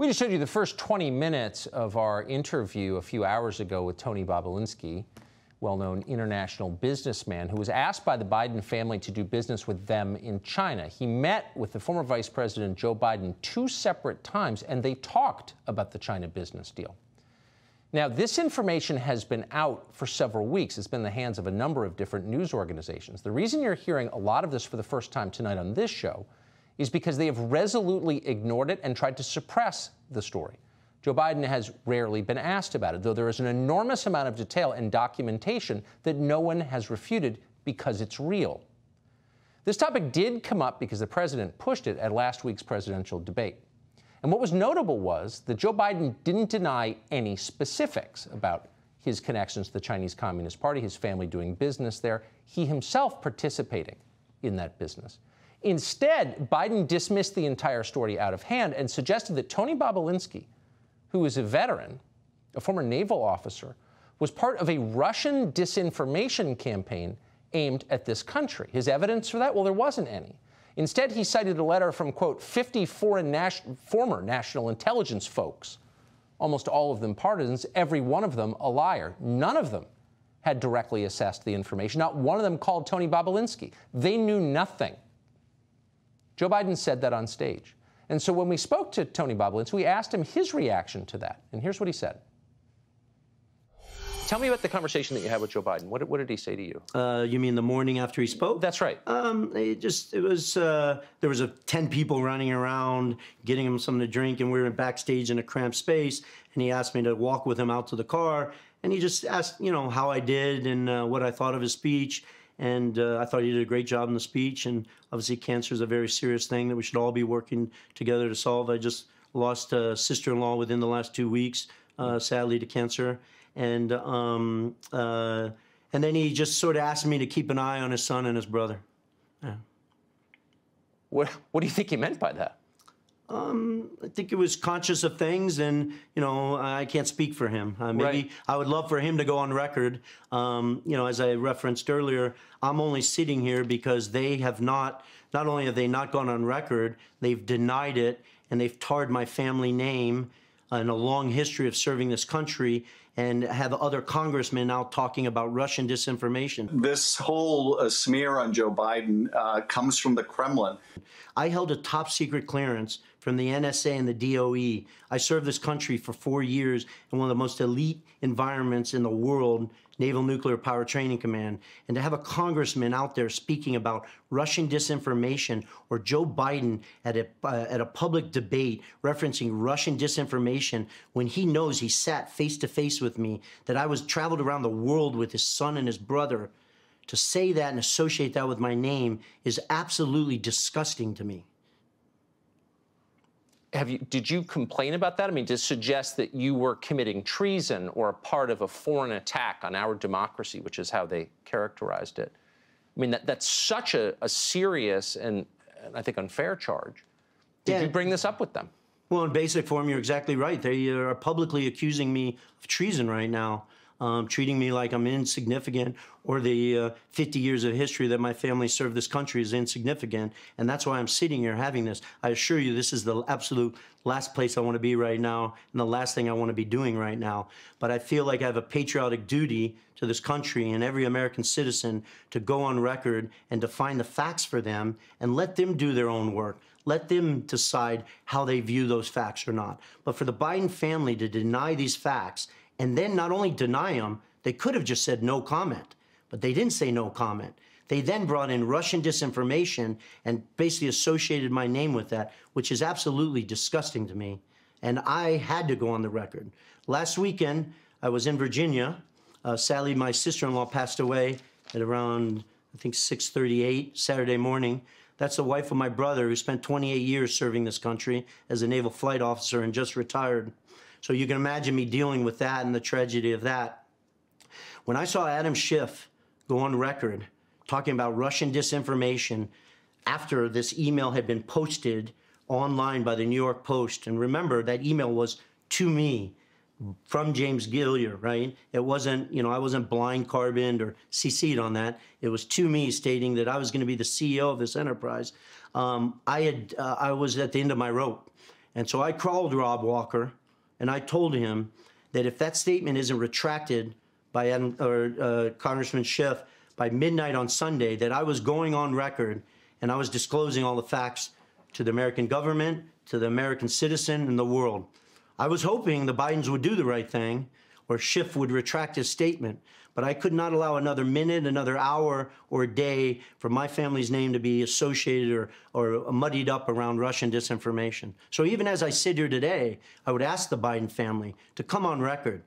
We just showed you the first 20 minutes of our interview a few hours ago with Tony Bobolinsky, well-known international businessman who was asked by the Biden family to do business with them in China. He met with the former Vice President Joe Biden 2 separate times, and they talked about the China business deal. Now, this information has been out for several weeks. It's been in the hands of a number of different news organizations. The reason you're hearing a lot of this for the first time tonight on this show is because they have resolutely ignored it and tried to suppress the story. Joe Biden has rarely been asked about it, though there is an enormous amount of detail and documentation that no one has refuted because it's real. This topic did come up because the president pushed it at last week's presidential debate. And what was notable was that Joe Biden didn't deny any specifics about his connections to the Chinese Communist Party, his family doing business there, he himself participating in that business. Instead, Biden dismissed the entire story out of hand and suggested that Tony Bobolinsky, who is a veteran, a former naval officer, was part of a Russian disinformation campaign aimed at this country. His evidence for that? Well, there wasn't any. Instead, he cited a letter from, quote, 50 former national intelligence folks, almost all of them partisans, every one of them a liar. None of them had directly assessed the information. Not one of them called Tony Bobolinsky. They knew nothing. Joe Biden said that on stage. And so when we spoke to Tony Bobolinsky, we asked him his reaction to that. And here's what he said. Tell me about the conversation that you had with Joe Biden. What did he say to you? You mean the morning after he spoke? That's right. There was 10 people running around, getting him something to drink, and we were backstage in a cramped space. And he asked me to walk with him out to the car. And he just asked, you know, how I did and what I thought of his speech. And I thought he did a great job in the speech. And obviously, cancer is a very serious thing that we should all be working together to solve. I just lost a sister-in-law within the last 2 weeks, sadly, to cancer. And then he just sort of asked me to keep an eye on his son and his brother. Yeah. What do you think he meant by that? I think it was conscious of things, and, you know, I can't speak for him. Maybe I would love for him to go on record. You know, as I referenced earlier, I'm only sitting here because they have not only have they not gone on record, they've denied it, and they've tarred my family name and a long history of serving this country, and have other congressmen out talking about Russian disinformation. This whole smear on Joe Biden comes from the Kremlin. I held a top-secret clearance from the NSA and the DOE. I served this country for 4 years in one of the most elite environments in the world, Naval Nuclear Power Training Command. And to have a congressman out there speaking about Russian disinformation or Joe Biden at a public debate referencing Russian disinformation when he knows he sat face-to-face with me, that I was traveled around the world with his son and his brother, to say that and associate that with my name is absolutely disgusting to me. Did you complain about that? I mean, to suggest that you were committing treason or a part of a foreign attack on our democracy, which is how they characterized it. I mean, that's such a serious and I think unfair charge. Did you bring this up with them? Well, in basic form, you're exactly right. They are publicly accusing me of treason right now, treating me like I'm insignificant, or the 50 years of history that my family served this country is insignificant, and that's why I'm sitting here having this. I assure you, this is the absolute last place I want to be right now and the last thing I want to be doing right now. But I feel like I have a patriotic duty to this country and every American citizen to go on record and to find the facts for them and let them do their own work. Let them decide how they view those facts or not. But for the Biden family to deny these facts, and then not only deny them, they could have just said no comment, but they didn't say no comment. They then brought in Russian disinformation and basically associated my name with that, which is absolutely disgusting to me. And I had to go on the record. Last weekend, I was in Virginia. Sadly, my sister-in-law passed away at around, I think, 6:38 Saturday morning. That's the wife of my brother who spent 28 years serving this country as a naval flight officer and just retired. So you can imagine me dealing with that and the tragedy of that. When I saw Adam Schiff go on record talking about Russian disinformation after this email had been posted online by the New York Post, and remember, that email was to me from James Gillier, right? It wasn't, you know, I wasn't blind carboned or CC'd on that. It was to me stating that I was going to be the CEO of this enterprise. I was at the end of my rope. And so I called Rob Walker, and I told him that if that statement isn't retracted by Congressman Schiff by midnight on Sunday, that I was going on record and I was disclosing all the facts to the American government, to the American citizen, and the world. I was hoping the Bidens would do the right thing, or Schiff would retract his statement, but I could not allow another minute, another hour, or day for my family's name to be associated or muddied up around Russian disinformation. So even as I sit here today, I would ask the Biden family to come on record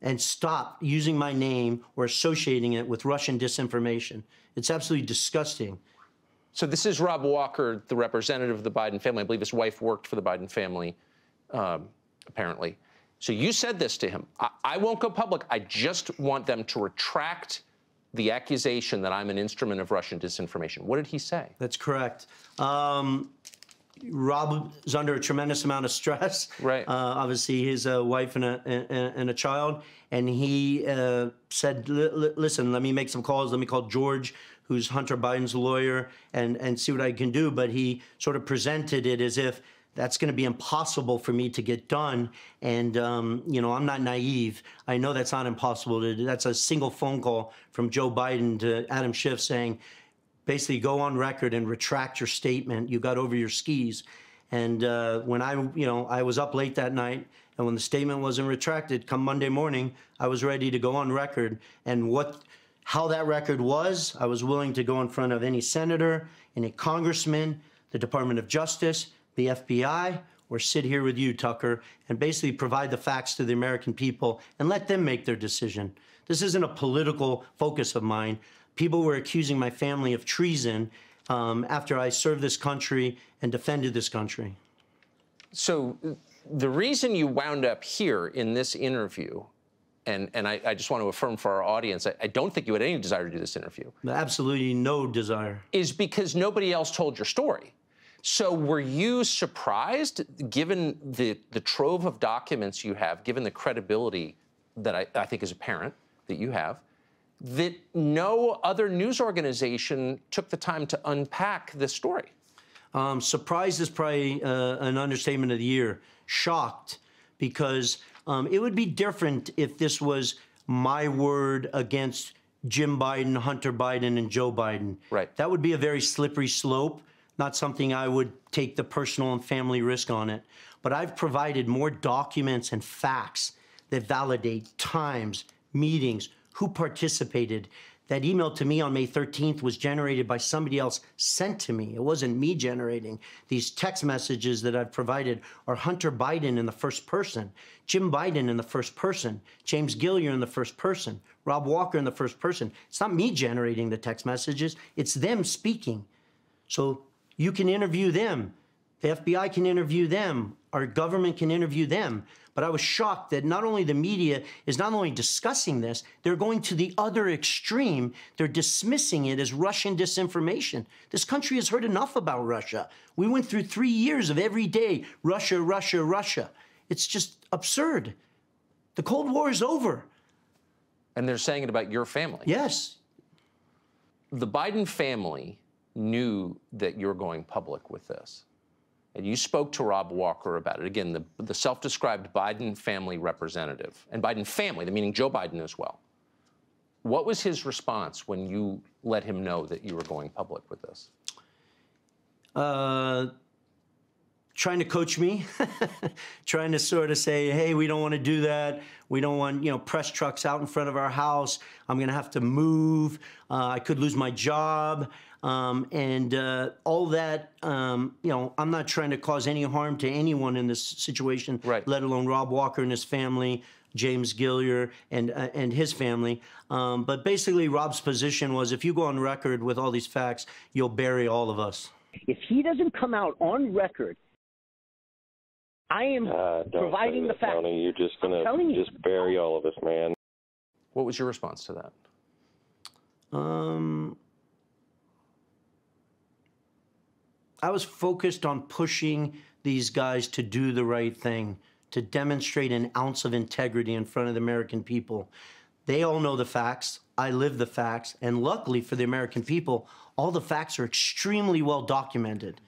and stop using my name or associating it with Russian disinformation. It's absolutely disgusting. So this is Rob Walker, the representative of the Biden family. I believe his wife worked for the Biden family, apparently. So you said this to him. I won't go public. I just want them to retract the accusation that I'm an instrument of Russian disinformation. What did he say? That's correct. Rob is under a tremendous amount of stress. Right. Obviously, his wife and a child. And he said, listen, let me make some calls. Let me call George, who's Hunter Biden's lawyer, and see what I can do. But he sort of presented it as if that's going to be impossible for me to get done. And, you know, I'm not naive. I know that's not impossible to do. That's a single phone call from Joe Biden to Adam Schiff saying, basically, go on record and retract your statement. You got over your skis. And when I was up late that night, and when the statement wasn't retracted, come Monday morning, I was ready to go on record. And how that record was, I was willing to go in front of any senator, any congressman, the Department of Justice, the FBI, or sit here with you, Tucker, and basically provide the facts to the American people and let them make their decision. This isn't a political focus of mine. People were accusing my family of treason after I served this country and defended this country. So the reason you wound up here in this interview, and I just want to affirm for our audience, I don't think you had any desire to do this interview. Absolutely no desire. Is because nobody else told your story. So were you surprised, given the trove of documents you have, given the credibility that I think is apparent that you have, that no other news organization took the time to unpack this story? Surprised is probably an understatement of the year. Shocked, because it would be different if this was my word against Jim Biden, Hunter Biden, and Joe Biden. Right. That would be a very slippery slope. Not something I would take the personal and family risk on it. But I've provided more documents and facts that validate times, meetings, who participated. That email to me on May 13th was generated by somebody else sent to me. It wasn't me generating. These text messages that I've provided are Hunter Biden in the first person, Jim Biden in the first person, James Gillier in the first person, Rob Walker in the first person. It's not me generating the text messages. It's them speaking. So you can interview them. The FBI can interview them. Our government can interview them. But I was shocked that not only the media is not only discussing this, they're going to the other extreme. They're dismissing it as Russian disinformation. This country has heard enough about Russia. We went through 3 years of every day, Russia, Russia, Russia. It's just absurd. The Cold War is over. And they're saying it about your family. Yes. The Biden family knew that you're going public with this. And you spoke to Rob Walker about it. Again, the self-described Biden family representative, and Biden family, meaning Joe Biden as well. What was his response when you let him know that you were going public with this? Trying to coach me, trying to sort of say, hey, we don't want to do that. We don't want, you know, press trucks out in front of our house. I'm going to have to move. I could lose my job. All that, you know, I'm not trying to cause any harm to anyone in this situation, right, let alone Rob Walker and his family, James Gillier and his family. But basically, Rob's position was, if you go on record with all these facts, you'll bury all of us. If he doesn't come out on record, I am providing the facts. Tony, you're just going to just bury all of us, man. What was your response to that? I was focused on pushing these guys to do the right thing, to demonstrate an ounce of integrity in front of the American people. They all know the facts. I live the facts. And luckily for the American people, all the facts are extremely well documented.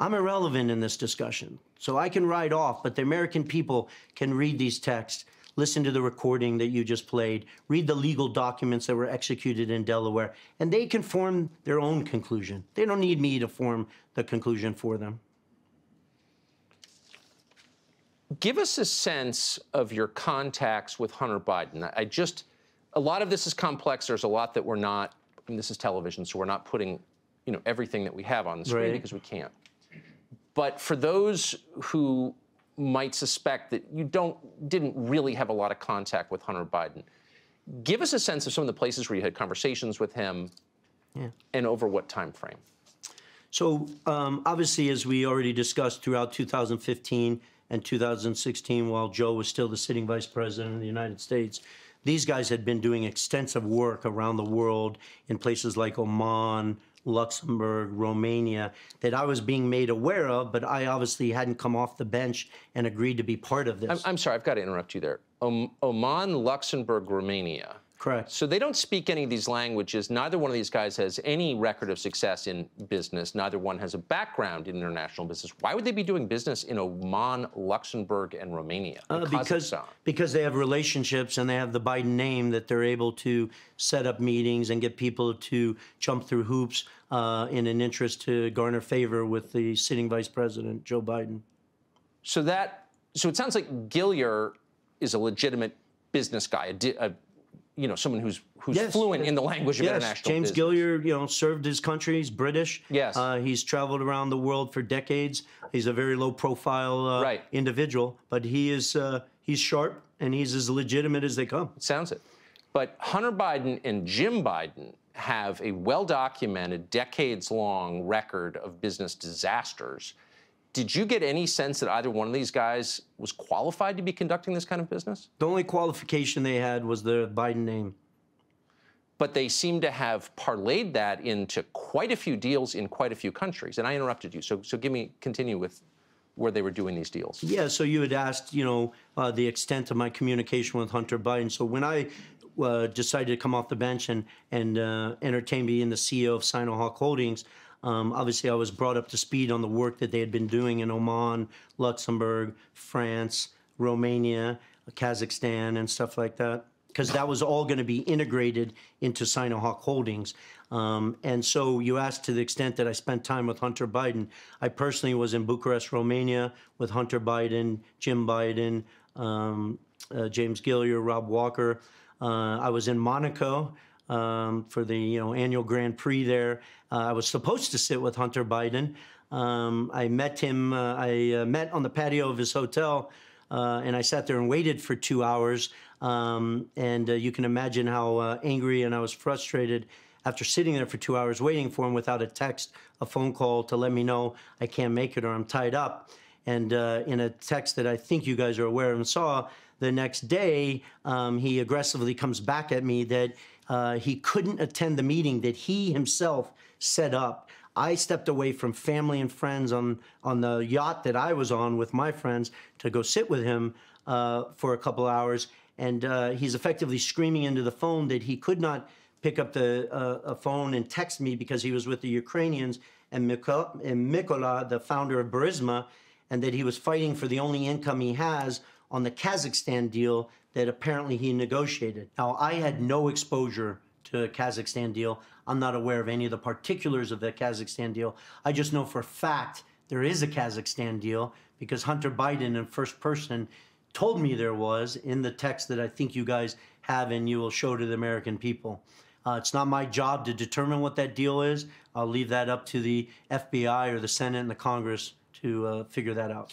I'm irrelevant in this discussion. So I can write off, but the American people can read these texts, listen to the recording that you just played, read the legal documents that were executed in Delaware, and they can form their own conclusion. They don't need me to form the conclusion for them. Give us a sense of your contacts with Hunter Biden. A lot of this is complex. There's a lot that we're not, and this is television, so we're not putting, you know, everything that we have on the screen because we can't. But for those who might suspect that you didn't really have a lot of contact with Hunter Biden, give us a sense of some of the places where you had conversations with him and over what time frame. So obviously, as we already discussed, throughout 2015 and 2016, while Joe was still the sitting vice president of the United States, these guys had been doing extensive work around the world in places like Oman, Luxembourg, Romania, that I was being made aware of, but I obviously hadn't come off the bench and agreed to be part of this. I'm sorry, I've got to interrupt you there. Oman, Luxembourg, Romania. Correct. So they don't speak any of these languages. Neither one of these guys has any record of success in business. Neither one has a background in international business. Why would they be doing business in Oman, Luxembourg, and Romania? Because they have relationships and they have the Biden name that they're able to set up meetings and get people to jump through hoops in an interest to garner favor with the sitting vice president, Joe Biden. So it sounds like Gillier is a legitimate business guy, you know, someone who's fluent in the language of international business. James Gillier, you know, served his country. He's British. Yes. He's traveled around the world for decades. He's a very low-profile individual, but he is he's sharp and he's as legitimate as they come. It sounds it. But Hunter Biden and Jim Biden have a well-documented, decades-long record of business disasters. Did you get any sense that either one of these guys was qualified to be conducting this kind of business? The only qualification they had was the Biden name. But they seem to have parlayed that into quite a few deals in quite a few countries. And I interrupted you, so continue with where they were doing these deals. Yeah, so you had asked, you know, the extent of my communication with Hunter Biden. So when I decided to come off the bench and entertain being the CEO of Sinohawk Holdings, obviously, I was brought up to speed on the work that they had been doing in Oman, Luxembourg, France, Romania, Kazakhstan, and stuff like that, because that was all going to be integrated into Sinohawk Holdings. And so you asked to the extent that I spent time with Hunter Biden. I personally was in Bucharest, Romania, with Hunter Biden, Jim Biden, James Gillier, Rob Walker. I was in Monaco for the annual Grand Prix there. I was supposed to sit with Hunter Biden. I met him. I met on the patio of his hotel, and I sat there and waited for 2 hours. And you can imagine how angry and I was frustrated after sitting there for 2 hours waiting for him without a text, a phone call to let me know I can't make it or I'm tied up. And in a text that I think you guys are aware of and saw, the next day, he aggressively comes back at me that he couldn't attend the meeting that he himself set up. I stepped away from family and friends on the yacht that I was on with my friends to go sit with him for a couple hours. And he's effectively screaming into the phone that he could not pick up the phone and text me because he was with the Ukrainians and Mykola, the founder of Burisma, and that he was fighting for the only income he has on the Kazakhstan deal that apparently he negotiated. Now, I had no exposure to the Kazakhstan deal. I'm not aware of any of the particulars of the Kazakhstan deal. I just know for a fact there is a Kazakhstan deal because Hunter Biden in first person told me there was in the text that I think you guys have and you will show to the American people. It's not my job to determine what that deal is. I'll leave that up to the FBI or the Senate and the Congress to figure that out.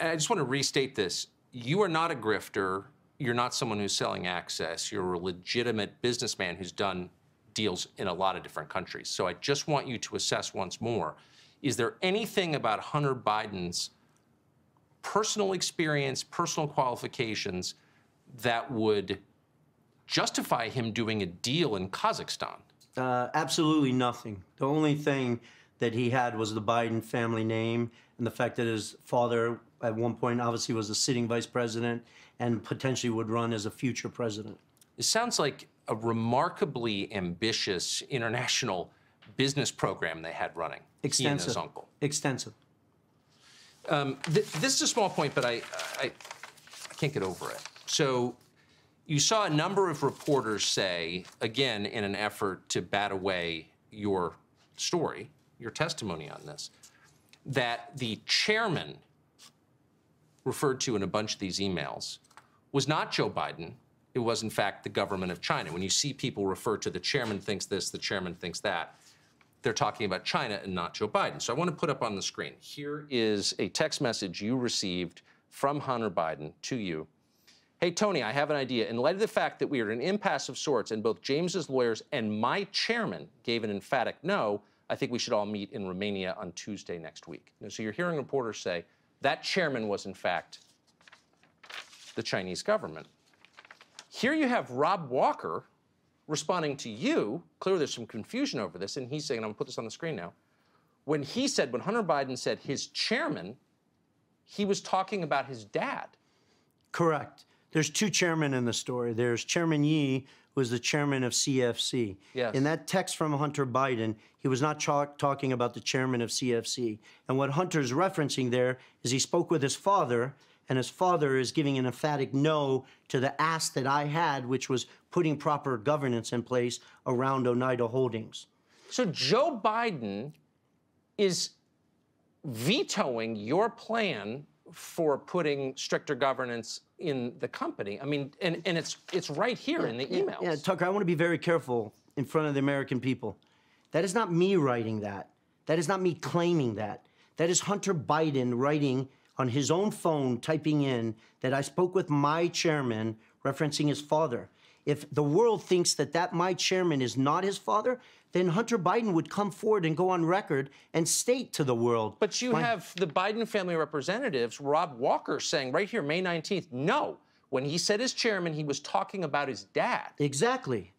I just want to restate this. You are not a grifter. You're not someone who's selling access. You're a legitimate businessman who's done deals in a lot of different countries. So I just want you to assess once more, is there anything about Hunter Biden's personal experience, personal qualifications that would justify him doing a deal in Kazakhstan? Absolutely nothing. The only thing that he had was the Biden family name and the fact that his father at one point obviously was a sitting vice president and potentially would run as a future president. It sounds like a remarkably ambitious international business program they had running. Extensive. He and his uncle. Extensive. This is a small point, but I can't get over it. So you saw a number of reporters say, again, in an effort to bat away your story, your testimony on this, that the chairman referred to in a bunch of these emails was not Joe Biden. It was, in fact, the government of China. When you see people refer to the chairman thinks this, the chairman thinks that, they're talking about China and not Joe Biden. So I want to put up on the screen. Here is a text message you received from Hunter Biden to you. Hey, Tony, I have an idea. In light of the fact that we are at an impasse of sorts and both James's lawyers and my chairman gave an emphatic no, I think we should all meet in Romania on Tuesday next week. And so you're hearing reporters say that chairman was, in fact, the Chinese government. Here you have Rob Walker responding to you. Clearly there's some confusion over this, and he's saying, and I'm gonna put this on the screen now, when Hunter Biden said his chairman, he was talking about his dad. Correct. There's two chairmen in the story. There's Chairman Yi, who was the chairman of CFC. Yes. In that text from Hunter Biden, he was not talking about the chairman of CFC. And what Hunter's referencing there is he spoke with his father, and his father is giving an emphatic no to the ask that I had, which was putting proper governance in place around Oneida Holdings. So Joe Biden is vetoing your plan for putting stricter governance in the company. I mean, and it's right here in the emails. Yeah, Tucker, I want to be very careful in front of the American people. That is not me writing that. That is not me claiming that. That is Hunter Biden writing on his own phone, typing in that I spoke with my chairman, referencing his father. If the world thinks that my chairman is not his father, then Hunter Biden would come forward and go on record and state to the world. But you have the Biden family representatives, Rob Walker, saying right here, May 19th, no. When he said his chairman, he was talking about his dad. Exactly.